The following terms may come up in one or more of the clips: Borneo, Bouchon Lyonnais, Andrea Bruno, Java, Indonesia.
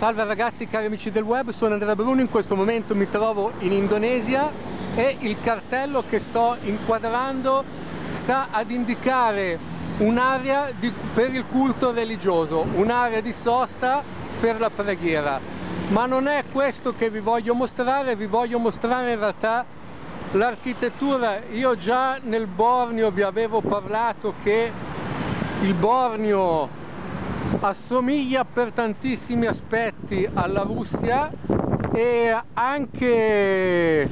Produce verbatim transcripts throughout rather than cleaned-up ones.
Salve ragazzi, cari amici del web, sono Andrea Bruno. In questo momento mi trovo in Indonesia e il cartello che sto inquadrando sta ad indicare un'area per il culto religioso, un'area di sosta per la preghiera. Ma non è questo che vi voglio mostrare, vi voglio mostrare in realtà l'architettura. Io già nel Borneo vi avevo parlato che il Borneo assomiglia per tantissimi aspetti alla Russia, e anche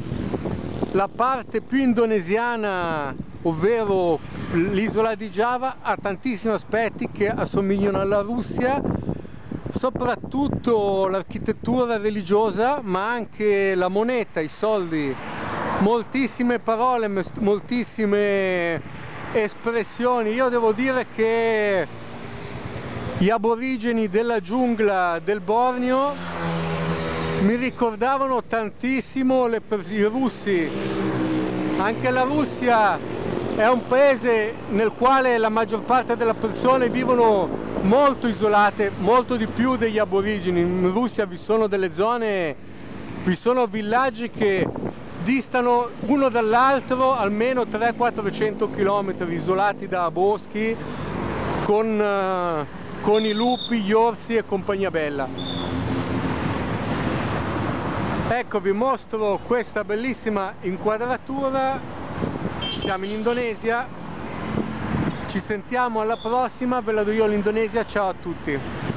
la parte più indonesiana, ovvero l'isola di Java, ha tantissimi aspetti che assomigliano alla Russia, soprattutto l'architettura religiosa, ma anche la moneta, i soldi. Moltissime parole, moltissime espressioni. Io devo dire che gli aborigeni della giungla del Borneo mi ricordavano tantissimo le i russi. Anche la Russia è un paese nel quale la maggior parte delle persone vivono molto isolate, molto di più degli aborigeni. In Russia vi sono delle zone, vi sono villaggi che distano uno dall'altro almeno trecento-quattrocento chilometri, isolati da boschi, con... Uh, con i lupi, gli orsi e compagnia bella. Ecco, vi mostro questa bellissima inquadratura. Siamo in Indonesia, ci sentiamo alla prossima, ve la do io l'Indonesia, ciao a tutti.